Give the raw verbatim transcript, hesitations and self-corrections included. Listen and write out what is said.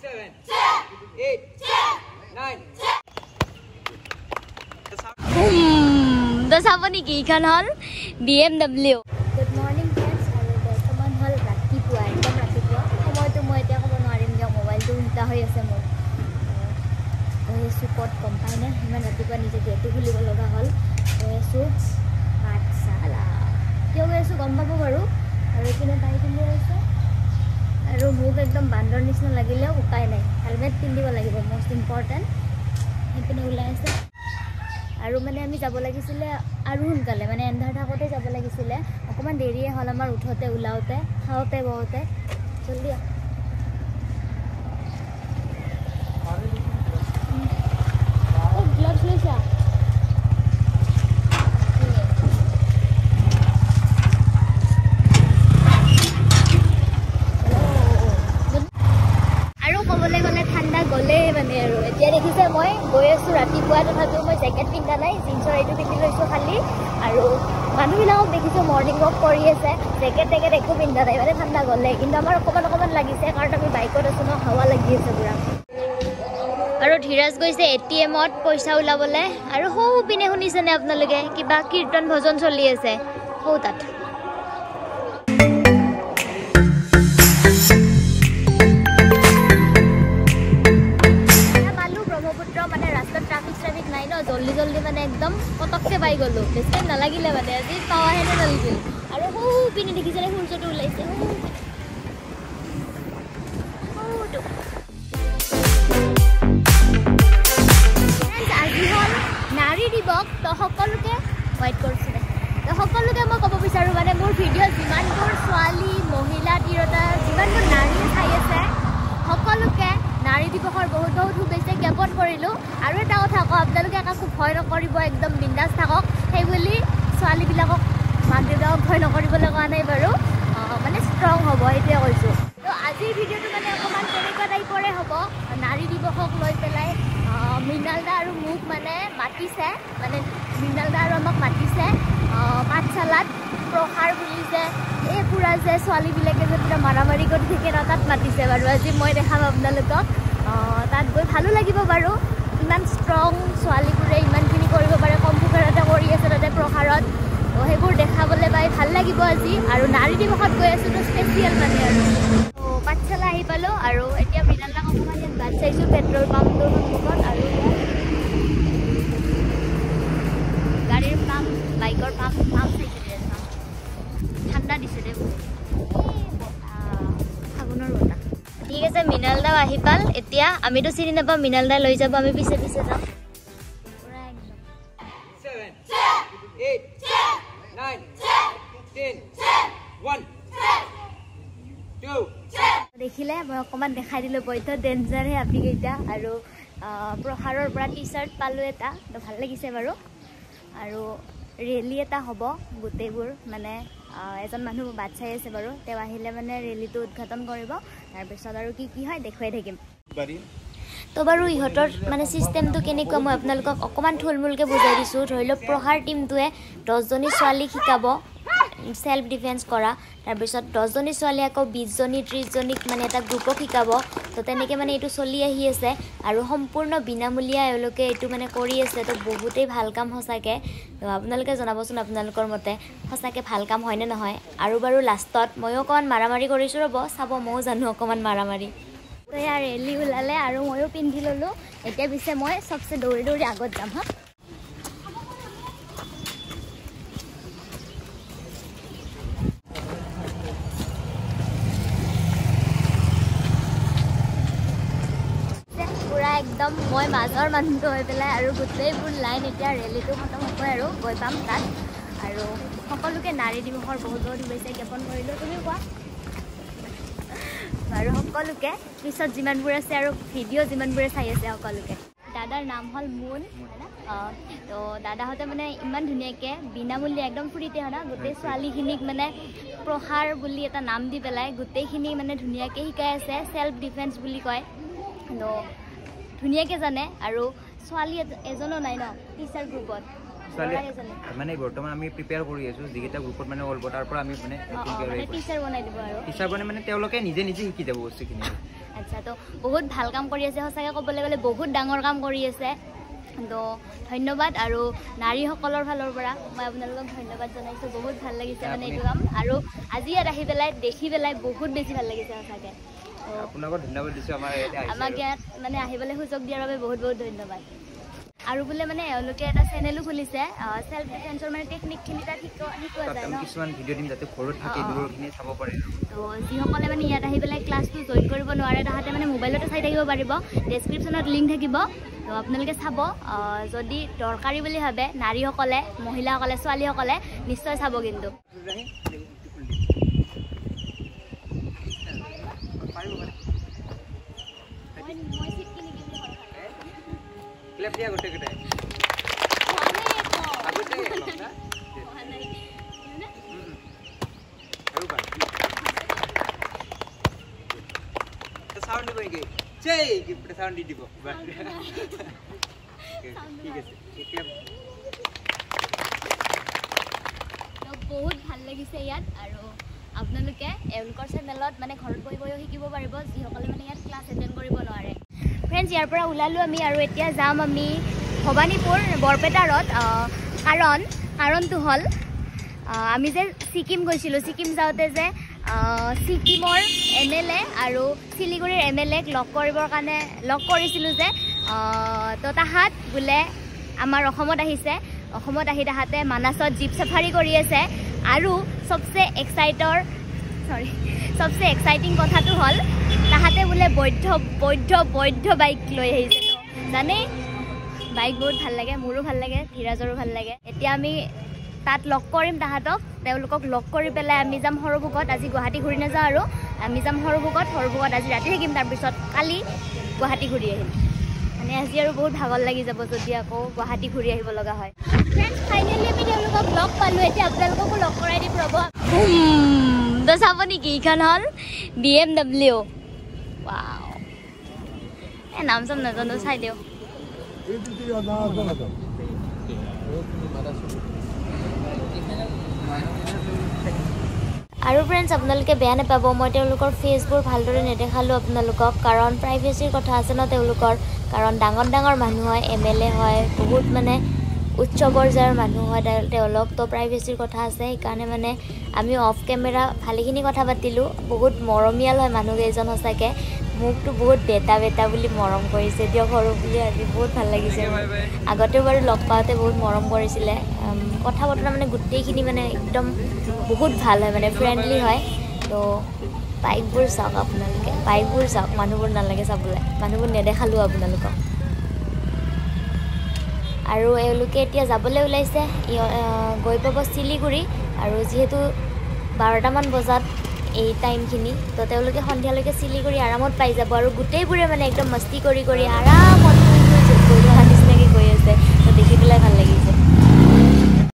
The Savani Geekan Hall, B M W. Good morning, friends. I will welcome on Hall Rakhi Pua. I am Rakhi Pua. I want to make a mobile phone. I want to make a support company. I am Rakhi Pua. I am Rakhi Pua. Hall. I am suits. Hot sala. Kya I am so comfortable baru. I am kine bike le raha hai. I am move ekdam bandar nisna lagi le. Ukai nahi. Helmet pindi wala lagi. Most important. I kine ulai se. और मैंने आम जब लगे और सोकाले मैं एन्धार थकोते जब लगे अकान देरी हल आम उठते ऊलाते खाते बहुते जल्दी मैं गई आसो रातिपुआ तथा मैं जैकेट पिंधा ना जीन्सर ये पिंधि लो खाली और मानुबिलक देखी मर्निंग वॉक करें जैकेट टेकेट एक पिंधा ना मैं ठंडा गले कि अकान अकान लगे कारण आम बाइक आसो न हवा लगी पूरा और धीराज गई से ए टी एम पैसा ऊल्ले और सौ पिने शुनिसेने अपने क्या कीर्तन भजन चलि आसे सौ तक जल्दी जल्दी मैं एकदम पटक्के पाई गलो बेस्ट टाइम नालागिले मैं आज पावाहे नालागिल और हू पिने देखी जाने सूर्यटा ऊलाइछे আজি हल नारी दिवस तो सकलोके व्हाइट करछे तो सकलोके मैं कब विचारूँ माने मोर भिडिओ जिमानबोर छाली महिला दृढ़ता जिमानबोर नारी खाई आछे सकलोके नारी दिवस बहुत बहुत शुभेच्छा ज्ञापन करूँ और एक कथा कौ अपने भय नक एकदम बिंदास थक सोली माक देउता भय नक नहीं बारू मैं स्ट्रंग हम ये कैसा तो आज भिडिओ मैं अकाना टाइपरे हम नारी दिवसक लै पे मृणाल दा और मूक मानने माति मानने मृणाल दा और आमक माति पाठशाला प्रसार ये पूरा जे छालीबिले पूरा मारामारी करके ना तक माति बार आज मैं देखा अपना तक गई भलो लगे बारू इन स्ट्रंग छालीबूरे इमानखिनि पे कम्पिटारते करते प्रसार तो देखा पाई भल लगे आज और नारी दिवस गई आसो तो स्पेशियल मानी तो पाठशाला पालों और इतना मृणाल दाक अकान बात चाहूँ पेट्रोल पाम्पर सन्मुखत गाड़ी पाम बाइकर पाम पाम चाहिए ठंडा दिशे दे फागुन बता ठीक है मृणाल दा आहि पाल एतिया आमी तो सिरि नपा मृणाल दा लई जाबो आमी पिसे पिसे जाम पूरा एकदम seven eight nine ten one two देखिले म अकमान देखाइ दिलो बयत डेंजर है आपि गइता और प्रहारर पुरा टी-शर्ट पालो एटा तो ভাল लागिसे बारो और रेली एटा हबो गुटेबुर माने एजन मानु बात चाई आसे बारू मानने रेली तो उद्घाटन कर कि है देखाई थकिम तो बारू इहतर मानने सिस्टेम तो केनेक मैं अपना अकान थुलमूलक बुझा दूँ धरल प्रहार टीम दस जनी छाली शिकाब सेल्फ डिफेन्स करा तार दस जनी छाली आक बीस जनी त्रिश जनीक मानने ग्रुपक शिकाब तो तैनक मानने यू चलि आसे और सम्पूर्ण बिनामूलिया मानने तो बहुत ही भल कम सचाके तो अपने जानबून अपना मते सचाके भल कम है ना और बारू लास्ट मैं अकान मारामारी रब सब मो जानू अकान मारामारी तो यार रेली ऊलाले और मैं पिंधि ललो इतना पीछे मैं सबसे दौड़ी दौड़ी आगत जाम हाँ एकदम मैं मजर मानु और गोटेबूर लाइन इतना रेली तो खत्म हो गई पाम तक और सकोलोके नारी दिवस बहुत बहुत शुभेच्छा ज्ञापन करूँ तुम क्या और सकोलोके पीछे जिमानबूर आसे भिडिओ जिमानबूर चाई आसे सकोलोके दादार नाम हल मुन तो दादाहते मैंने इमान धुनियाके बिनामूल्य एकदम फ्रीते है ना गोटे छालीखिनिक मानने प्रहार बुली एटा नाम दी पेलाय गोटेखिनि मानने धुनियाके शिकाय आसे सेल्फ डिफेन्स बुली कय तो धुनियाके जाने और छाली एजनो नाइ न टीचर ग्रुपत माने बर्तमान आमी प्रिपेयर करि आसु जिकिटा ग्रुपत माने ऑल बटार पर आमी माने टीचर बनाइ दिबो आरो टीचर बने माने तेलके निजे निजे हिकि देबो बस्तुखिनि अच्छा तो बहुत भल कम सचा कबले गले बहुत डांगर कम तो धन्यवाद और नारी फलर मैं अपना धन्यवाद बहुत भल लगे मैं ये कम और आज इतना पेल देखी पेल बहुत बेसि भल लगे सचाके मैंने सूचक दियार बहुत बहुत धन्यवाद और बोले मैंने चेनेलो खुली सेल्फ डिफेन्सर मैं टेक्निक शिका जाए तो जिसमें मैं इतना क्लास तो जॉइन कर नारे तहते मैं मोबाइलते चाहिए डेस्क्रिप्शन लिंक थी तो अपने चाब जदि दरकारी भावे नारी महिला छाली निश्चय चाब कि क्लैप दिया गुटे गुटे आ गुटे लगता है नहीं है ना हम्म ऊपर तो साउंड बन गई जय गिफ्ट साउंड दी दिबो ठीक है क्लैप तो बहुत ভাল লাগিছে ইয়াত আৰু আপোনালোকে এওলকৰ চেনেলত মানে ঘৰত বহি বহি শিকিব পাৰিব যিসকলে মানে ইয়াত ক্লাছ এটেন্ড কৰিব নোৱাৰে फ्रेंड्स यार पर उलालो आमी और एतिया जाम आमी भवानीपुर बरपेटारत कारण कारण तो हल आमी जे सिक्किम गइसिलो सिक्किम जाते जे सिक्किमर एम एल ए और सिलिगुड़ीर एम एल एक लग करिबर कारणे लग करिसिलो जे तो ताहात बोले आमार अखमत आहिसे अखमत आहि ताहाते मानासत जीप सफारी करि आछे और सबसे एक्साइटर सॉरी सबसे एक्साइटिंग कथा तो हल ताहते बोले बौद्ध बौद्ध बौद्ध बाइक लिखिए जाने बाइक बहुत भल लगे मोरू भल लगे धीराजरो भल लगे एतिया आमी तात लग करिम ताहतक तेवलुकक लग करि पेले आमी जाम हरभुगत आज गुवाहाटी घुरी नजा आरो आमी जाम हरभुगत हरभुगत आज राति थाकिम तार पिছত काली गुवाहाटी घुरी आहिम माने आज आरो बहुत भागल लागि जाबो जदि आको गुवाहाटी घुरी आहिब लगा होय फ्रेंड्स फाइनली आमी तेवलुकक लग पालो एति आपलकक लग कराइ दि प्रभ बुम द साबनी की खान हल बी एम डब्लिउ वाओ ए नाम सब न जानो साइ देओ आरो फ्रेंड्स आपनलके बेया ने पाबो मय तेलुकर फेसबुक ভালদৰে নেদেখালো আপোনালোকক কাৰণ প্ৰাইভেচিৰ কথা আছে ন তেলুকৰ কাৰণ ডাঙৰ ডাঙৰ মানুহ হয় এমএলএ হয় বহুত মানে উচ্চ পৰ্যায়ৰ মানুহ হয় তেলক তো প্ৰাইভেচিৰ কথা আছে ইকাৰণে মানে आमी ऑफ कैमेरा भालेखिनि कथा पातिलो बहुत मरमियाल है मानुह केइजन हसाके मुखटो बहुत बेटा बेटा बुली मरम करिसे दिय घरो बुली आजि बहुत ভাল लागिसे आगते बार लग पाते बहुत मरम करिसिले कथा बतरा माने गुटेखिनि माने एकदम बहुत ভাল है माने फ्रेंडली है तो बाइकबुर साक आपनालके बाइकबुर साक मानुहबुर ना लागे साबुले मानुहबुर नेदेखालो आपनालक आरो एलुके एतिया जाबले उलाइसे गय पाबो सिलिगुड़ी और जीतु बारटाम बजात याइमखि तो सन्ध्यालैके सिलिगुड़ी आराम पाई जा गोटेबूरे मैं एकदम मस्ती आराम गुवाहाटी गई तो देखी पे भल लगे।